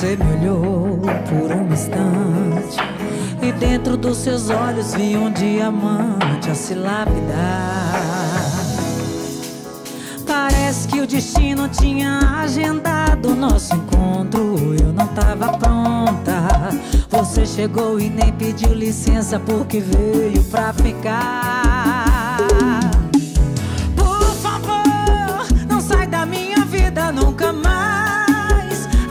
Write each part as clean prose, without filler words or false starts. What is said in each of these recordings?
Você me olhou por um instante e dentro dos seus olhos vi um diamante a se lapidar. Parece que o destino tinha agendado o nosso encontro, eu não tava pronta. Você chegou e nem pediu licença porque veio pra ficar. Por favor, não sai da minha vida nunca mais.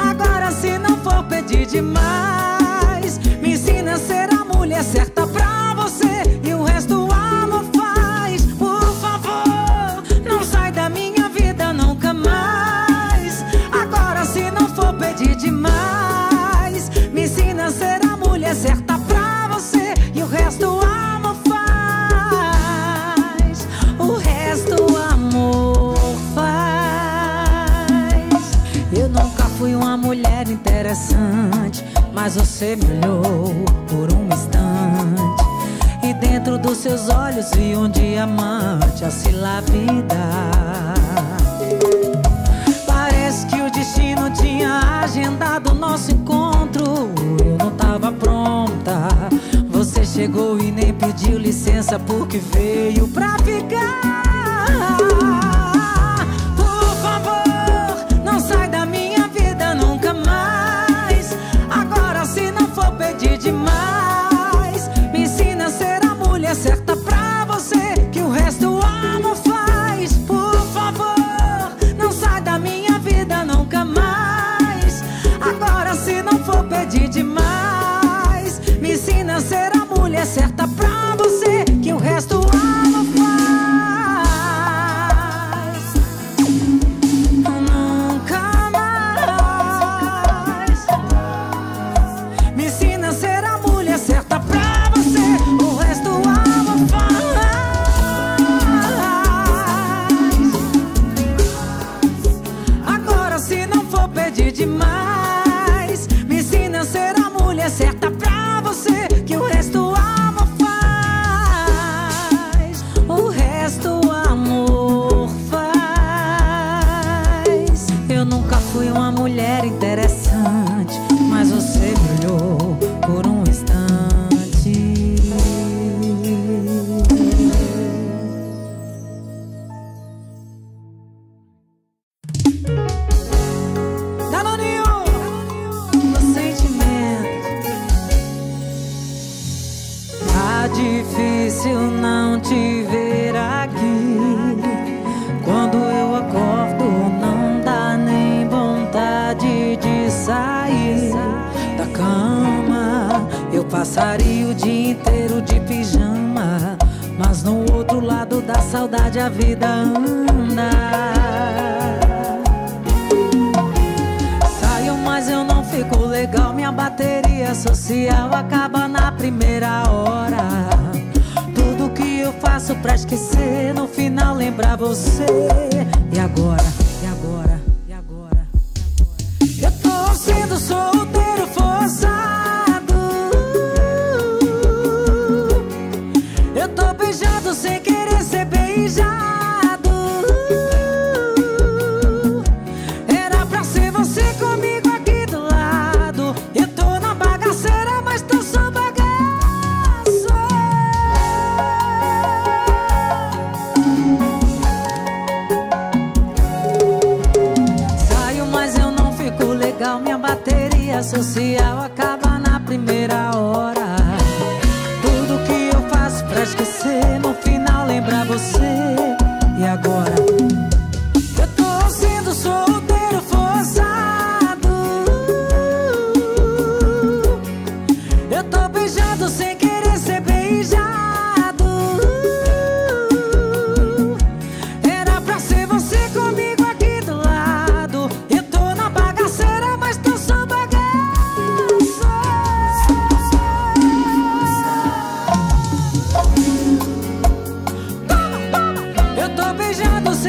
Agora se não for pedir demais, me ensina a ser a mulher certa pra você e o resto o amor faz. Por favor, não sai da minha vida nunca mais. Agora se não for pedir demais, ser a mulher certa pra você e o resto o amor faz. O resto o amor faz. Eu nunca fui uma mulher interessante, mas você me olhou por um instante e dentro dos seus olhos vi um diamante a se lapidar. Parece que o destino tinha agendado o nosso encontro, tava pronta. Você chegou e nem pediu licença porque veio pra ficar. Por favor, não sai da minha vida nunca mais. Agora se não for pedir demais, me ensina a ser a mulher certa pra você que o resto o amor faz. Por favor, não sai da minha vida nunca mais. Agora se não for pedir demais, me ensina a ser a mulher certa pra você que o resto o amor faz. Nunca mais. Me ensina a ser a mulher certa pra você, o resto o amor faz. Agora se não for pedir demais, me ensina a ser a mulher certa pra você que o resto o amor faz. O resto o amor faz. Eu nunca fui uma mulher interessante, mas você me olhou por um instante. Danoninho, o sentimento. Tá difícil não te ver aqui. Quando eu acordo não dá nem vontade de sair da cama. Eu passaria o dia inteiro de pijama, mas no outro lado da saudade a vida anda. Saio, mas eu não fico legal, minha bateria social acaba na primeira hora. Tudo que eu faço pra esquecer, no final lembrar você. E agora? E agora? E agora? E agora? Eu tô sendo solteiro forçado. Eu tô beijado sem querer ser beijado. Era pra ser você comigo. Minha bateria social acaba na primeira hora. Tudo que eu faço pra esquecer, no final lembrar você. E agora? Eu tô sendo solteiro forçado. Eu tô beijado sem querer ser beijado. Era pra ser você comigo. Beijado sem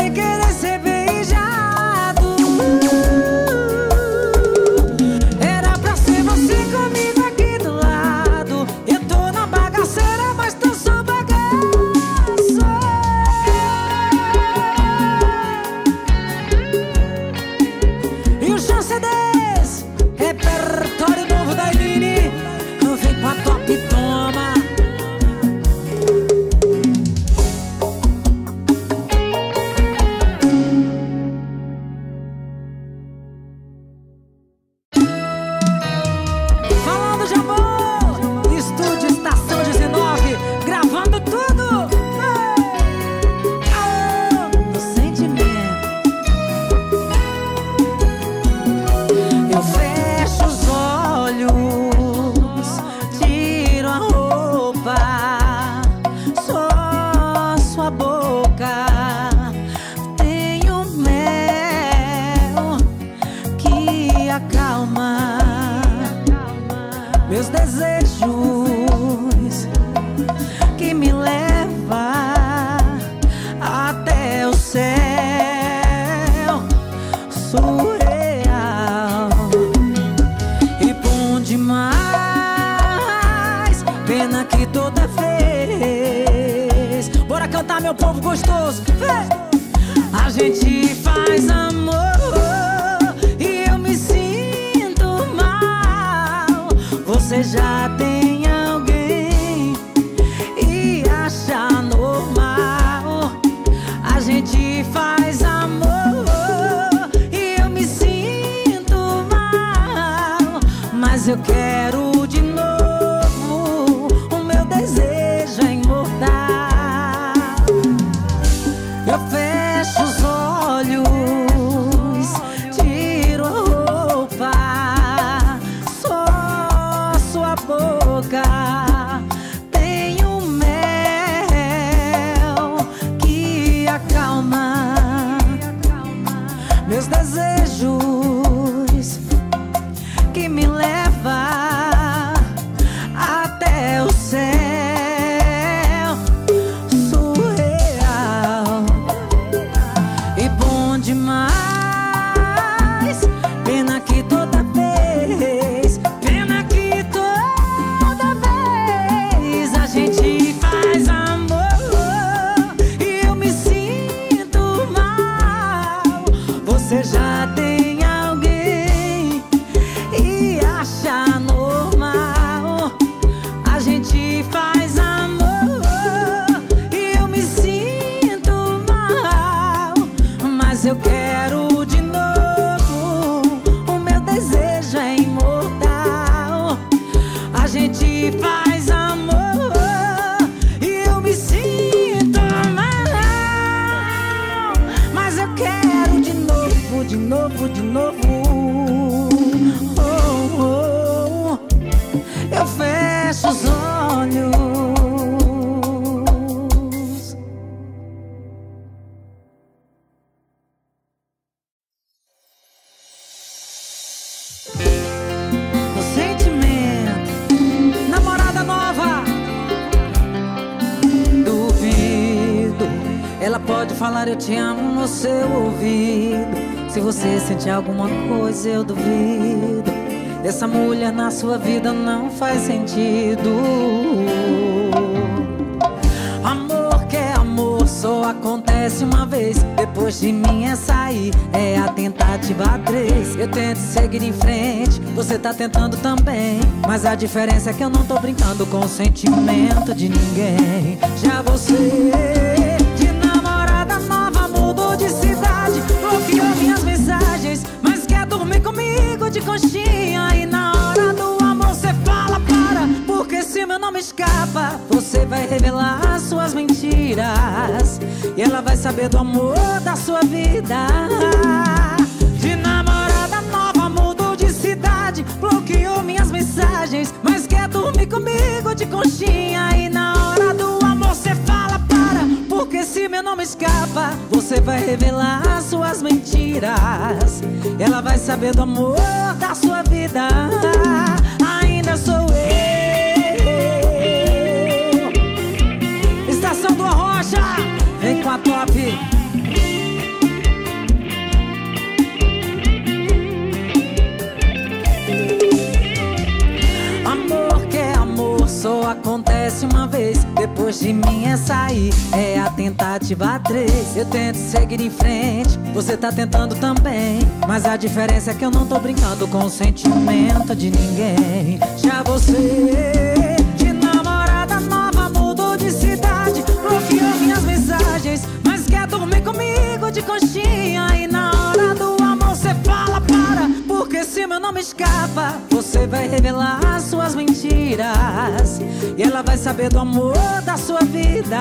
meus desejos, que me leva até o céu surreal. E bom demais, pena que toda vez. Bora cantar, meu povo gostoso, a gente faz amor. Você já tem alguém e acha normal? A gente faz amor e eu me sinto mal, mas eu quero de novo. O meu desejo é imortal. Eu fecho os olhos, tem um mel que acalma meus desejos, que me leva até o céu surreal. E bom demais, pena que toda vez. Você já tem alguém e acha normal? A gente faz amor e eu me sinto mal, mas eu quero de novo. O meu desejo é imortal. A gente faz amor e eu me sinto mal, mas eu quero de novo. De novo, de novo, oh, oh, eu fecho os olhos. O sentimento, namorada nova. Duvido, ela pode falar eu te amo no seu ouvido. Se você sentir alguma coisa, eu duvido. Dessa mulher na sua vida não faz sentido. Amor que é amor só acontece uma vez. Depois de mim é sair, é a tentativa 3. Eu tento seguir em frente, você tá tentando também. Mas a diferença é que eu não tô brincando com o sentimento de ninguém. Já você, de namorada nova, mudou de cidade, bloqueou minhas mensagens, mas quer dormir comigo de conchinha. E na hora do amor cê fala para, porque se meu nome escapa, você vai revelar suas mentiras e ela vai saber do amor da sua vida. De namorada nova mudou de cidade, bloqueou minhas mensagens, mas quer dormir comigo de conchinha. E na hora do amor cê fala para, porque se meu nome escapa, você vai revelar suas mentiras, ela vai saber do amor da sua vida. Ainda sou eu, Estação do Arrocha, vem com a top. Amor que é amor só acontece uma vez. Depois de mim é sair, é a tentativa 3. Eu tento seguir em frente, você tá tentando também. Mas a diferença é que eu não tô brincando com o sentimento de ninguém. Já você, de namorada nova, mudou de cidade, bloqueou minhas mensagens, mas quer dormir comigo de conchinha. E na hora do amor cê fala para, porque se meu nome escapa, você vai revelar suas mentiras e ela vai saber do amor da sua vida.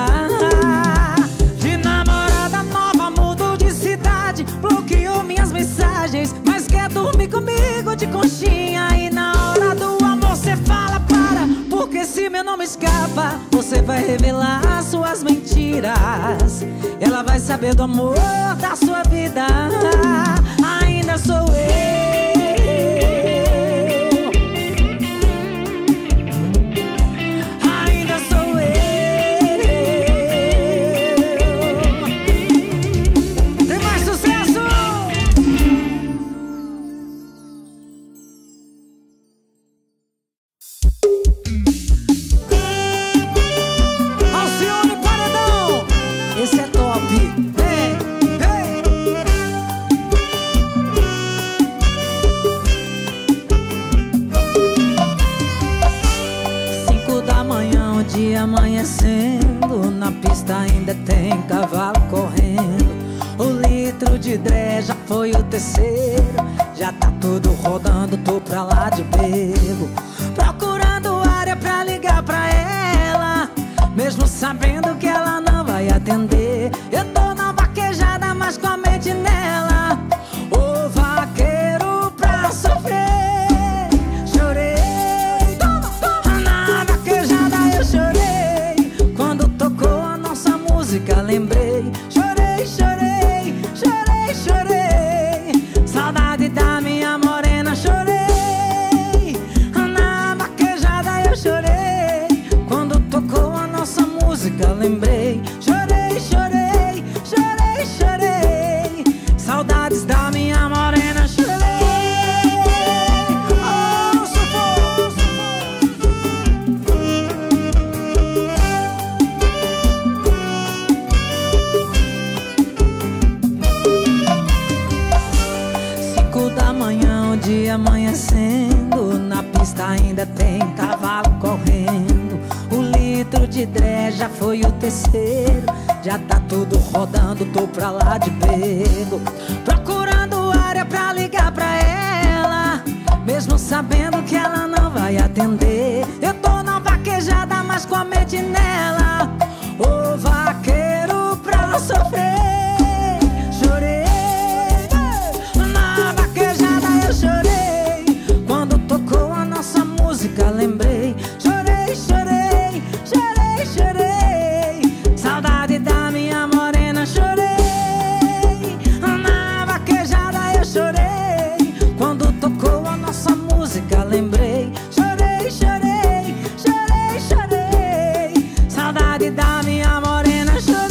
De namorada nova mudou de cidade, bloqueou minhas mensagens, mas quer dormir comigo de conchinha. E na hora do amor cê fala para, porque se meu nome escapa, você vai revelar suas mentiras, ela vai saber do amor da sua vida. Ainda sou eu, de amanhecendo, na pista ainda tem cavalo correndo. O litro de dré já foi o terceiro, já tá tudo rodando, tô pra lá de bebo, procurando área pra ligar pra ela, mesmo sabendo que ela não vai atender. Eu tô na vaquejada, mas com a mente nela. Ô vaqueiro pra sofrer. Lembrei, chorei, chorei, chorei, chorei. Saudade da minha morena, chorei. Na vaquejada eu chorei. Quando tocou a nossa música, lembrei. Chorei, chorei, chorei, chorei. Saudades da minha morena, chorei. Amanhecendo, na pista ainda tem cavalo correndo. O litro de dré já foi o terceiro, já tá tudo rodando, tô pra lá de bebo, procurando área pra ligar pra ela, mesmo sabendo que ela não vai atender. Eu tô na vaquejada, mas com a mente nela. Ô vaqueiro pra sofrer. Lembrei, chorei, chorei, chorei, chorei. Saudade da minha morena, chorei. Na vaquejada eu chorei. Quando tocou a nossa música, lembrei. Chorei, chorei, chorei, chorei. Saudade da minha morena, chorei.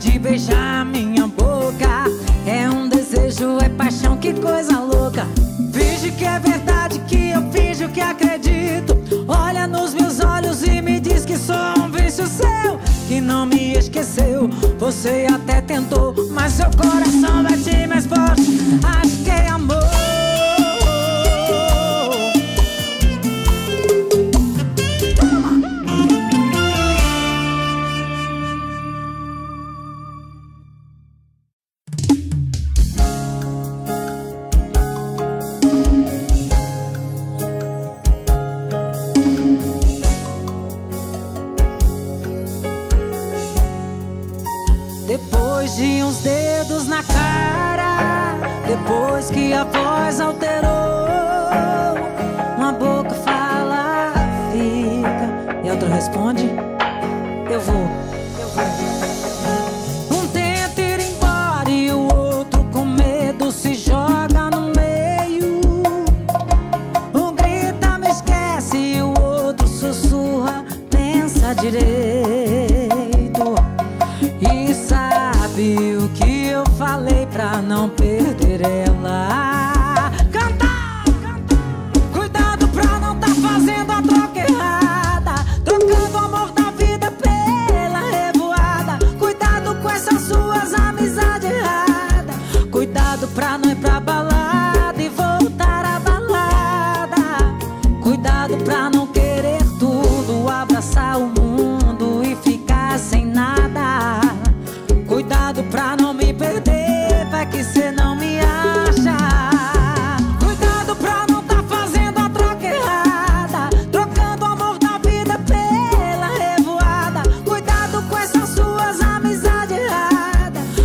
de beijar minha boca. É um desejo, é paixão, que coisa louca. Finge que é verdade, que eu finjo que acredito. Olha nos meus olhos e me diz que sou um vício seu, que não me esqueceu. Você até tentou, mas seu coração bate mais forte. Acho que é amor. Depois de uns dedos na cara, depois que a voz alterou, uma boca fala, fica, e a outra responde, eu vou. Um tenta ir embora e o outro com medo se joga no meio. Um grita, me esquece, e o outro sussurra, pensa direito. O que eu falei pra não perder ela? Cantar, cantar. Cuidado pra não tá fazendo a troca errada, trocando o amor da vida pela revoada. Cuidado com essas suas amizades erradas. Cuidado pra não ir pra balada e voltar à balada. Cuidado pra não querer tudo, abraçar o mundo e ficar sem nada. Cuidado pra não me perder, vai que cê não me acha.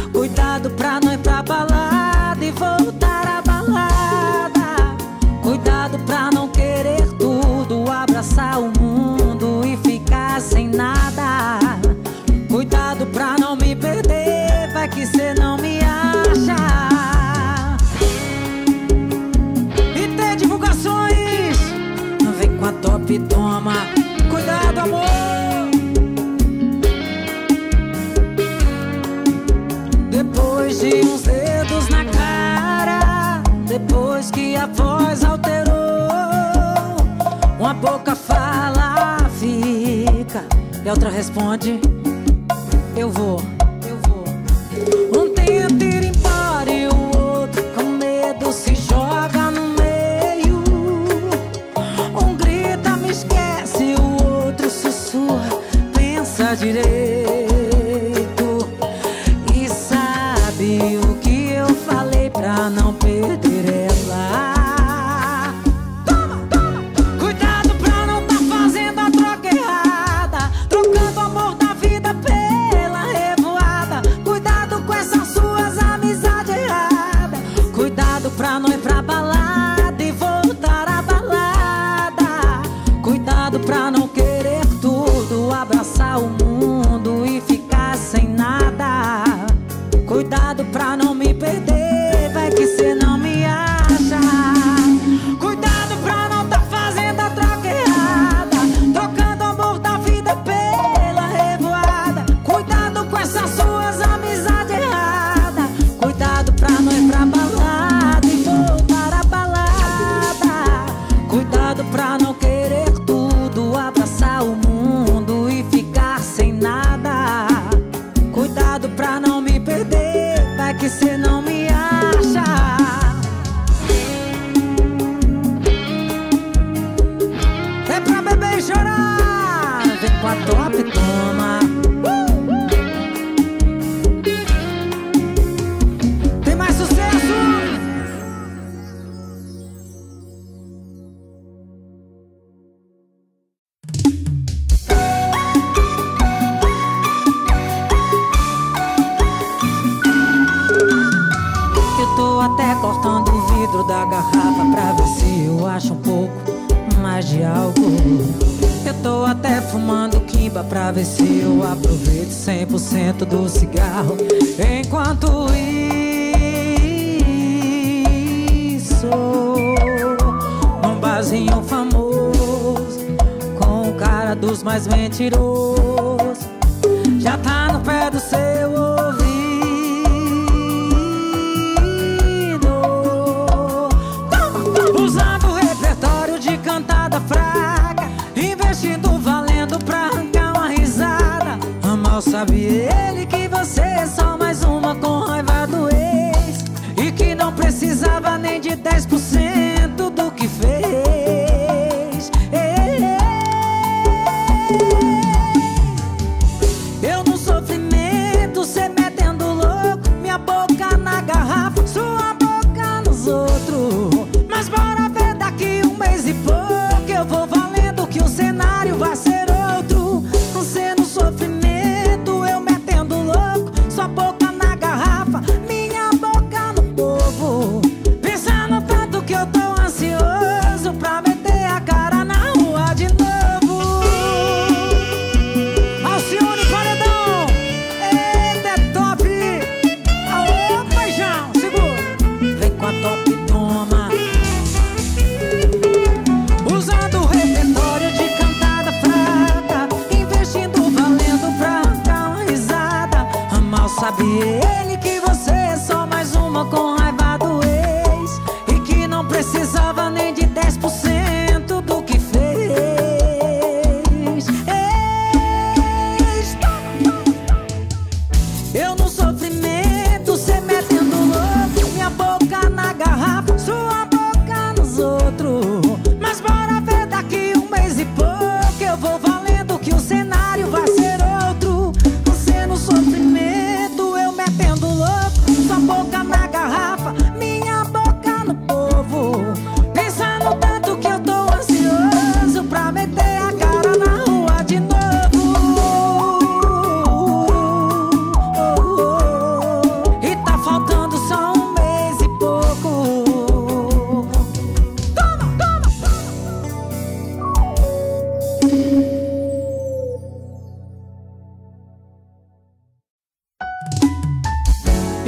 Cuidado pra não tá fazendo a troca errada, trocando o amor da vida pela revoada. Cuidado com essas suas amizades erradas. Cuidado pra não ir pra balada e voltar à balada. Cuidado pra não querer tudo, abraçar o mundo e ficar sem nada. Cuidado pra não me perder, vai que cê não me acha. E tem divulgações, não vem com a top, toma. Cuidado, amor. Depois de uns dedos na cara, depois que a voz alterou, uma boca fala, fica, e a outra responde, eu vou, eu vou. Um tenta ir embora e o outro com medo se joga no meio. Um grita, me esquece, o outro sussurra, pensa direito. E sabe o que eu falei pra não perder ela? Pra não ir pra balada e voltar à balada. Cuidado pra não querer tudo, abraçar o mundo e ficar sem nada. Cuidado pra não me perder, vai que cê não me acha. Cuidado pra não tá fazendo a troca errada, trocando o amor da vida pela revoada. Cuidado com essas suas amizades erradas. Cuidado pra não ir pra balada, pra não querer tudo, abraçar o mundo e ficar sem nada. Cuidado pra não me perder, vai que cê não me acha. É pra beber e chorar, vem com a top, toma. Tem mais sucesso? Da garrafa pra ver se eu acho um pouco mais de álcool. Eu tô até fumando quimba pra ver se eu aproveito 100% do cigarro. Enquanto isso, num barzinho famoso, com o cara dos mais mentirosos, já tá no pé do seu ouvido. Sabe ele que você é só mais uma com raiva do ex, e que não precisava nem de 10% do que fez. Eu no sofrimento, cê metendo louco, minha boca na garrafa, sua boca nos outros. Mas bora ver daqui um mês e pouco, eu vou valendo que o cenário vai ser outro. Você no sofrimento, sabe ele que você é só mais uma com raiva do ex, e que não precisava nem de 10% do que fez. Eu no sofrimento, cê metendo louco, minha boca na garrafa, sua boca nos outros. Mas bora ver daqui um mês e pouco, eu vou valendo que o cenário vai ser outro. Você no sofrimento, metendo louco, sua boca na garrafa, minha boca no povo. Pensa no tanto que eu tô ansioso pra meter a cara na rua de novo. E tá faltando só um mês e pouco. Toma, toma, toma.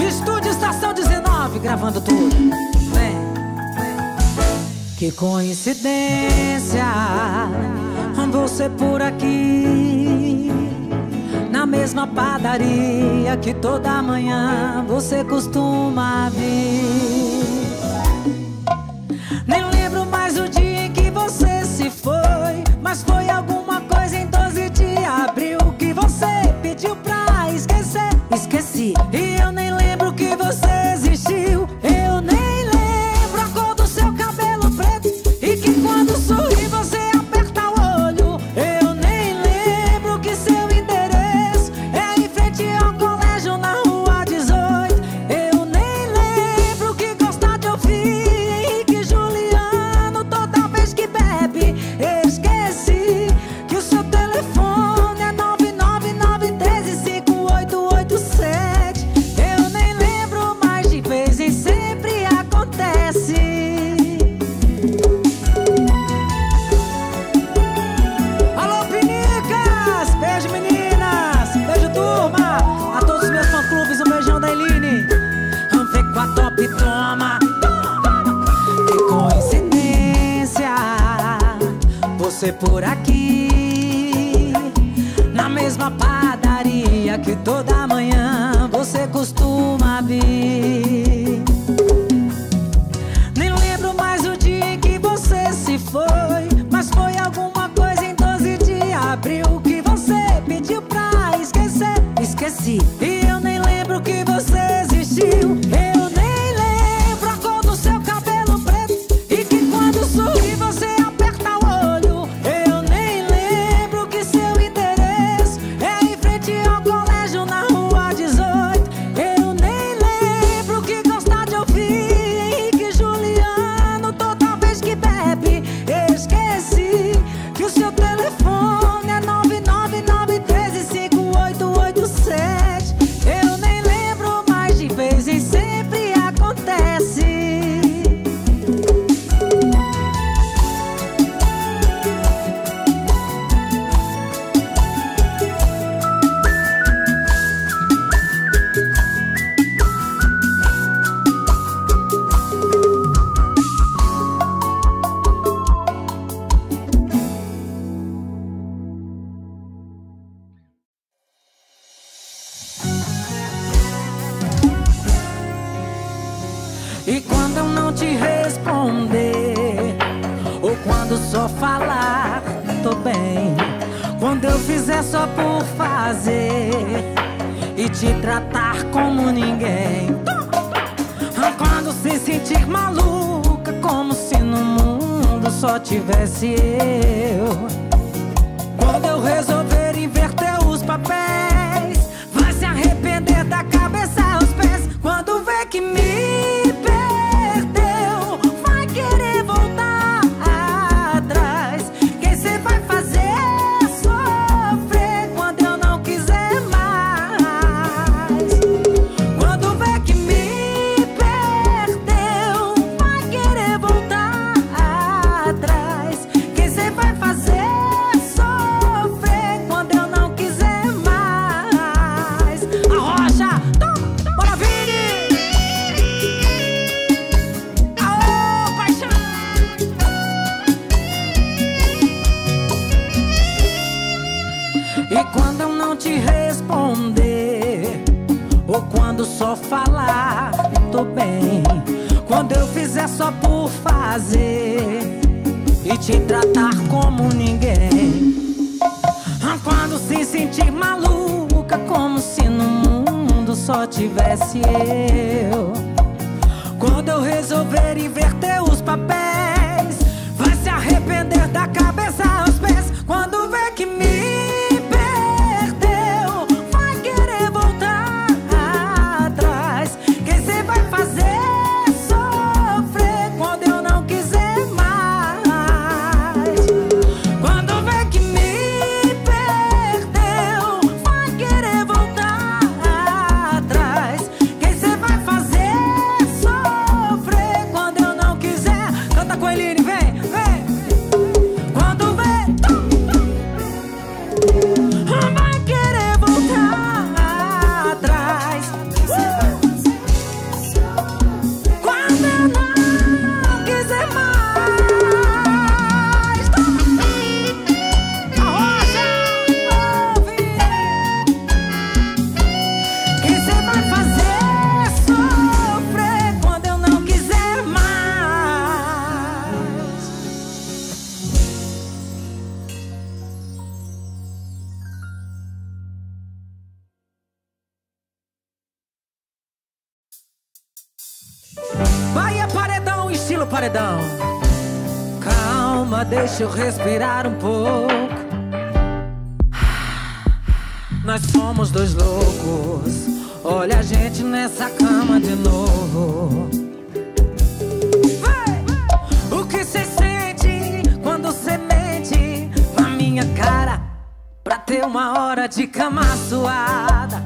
Estúdio Estação 19, gravando tudo. Que coincidência, você por aqui, na mesma padaria que toda manhã você costuma vir. Nem lembro mais o dia em que você se foi, mas foi alguma coisa em 12 de abril que você pediu pra esquecer. Esqueci, e eu nem lembro que você existiu. Eu nem lembro a cor do seu cabelo preto, e que quando sorri você aperta o olho. Eu nem lembro que seu endereço é em frente ao colégio na rua 18. Eu nem lembro que gosta de ouvir Henrique Juliano toda vez que bebe. Esqueci que o seu telefone é 999 13 5887. Toma, que coincidência, você por aqui, na mesma padaria que toda manhã você costuma vir. Nem lembro mais o dia em que você se foi, mas foi alguma coisa em 12 de abril que você pediu pra esquecer. Esqueci, e eu nem lembro que você existiu. Eu nem falar, tô bem. Quando eu fizer só por fazer e te tratar como ninguém, quando se sentir maluca, como se no mundo só tivesse eu. Quando eu resolver inverter os papéis, vai se arrepender da cabeça aos pés. Quando vê que me só falar, tô bem. Quando eu fizer só por fazer e te tratar como ninguém, quando se sentir maluca, como se no mundo só tivesse eu. Quando eu resolver inverter os papéis, vai se arrepender da cabeça aos pés. Quando vê que me paredão. Calma, deixa eu respirar um pouco. Nós somos dois loucos. Olha a gente nessa cama de novo. Vai! O que cê sente quando cê mente na minha cara pra ter uma hora de cama suada?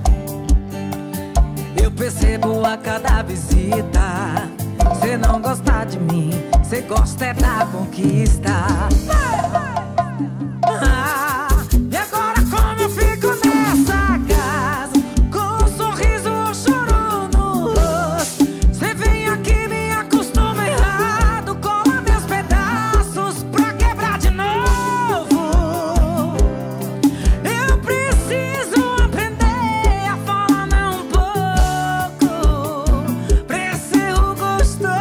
Eu percebo a cada visita. Cê não gosta de mim, cê gosta é da conquista. E agora como eu fico nessa casa, com um sorriso ou choro no rosto? Cê vem aqui, me acostuma errado, cola meus pedaços pra quebrar de novo. Eu preciso aprender a falar não um pouco pra ser o gostoso.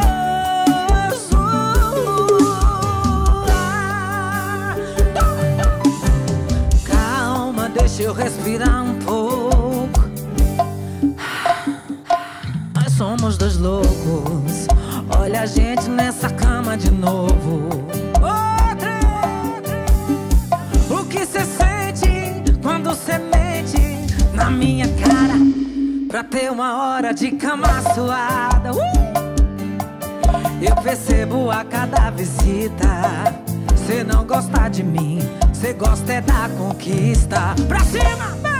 Eu respirar um pouco. Nós somos dois loucos. Olha a gente nessa cama de novo. O que cê sente quando cê mente na minha cara pra ter uma hora de cama suada? Eu percebo a cada visita. Cê não gosta de mim, cê gosta é da conquista. Pra cima!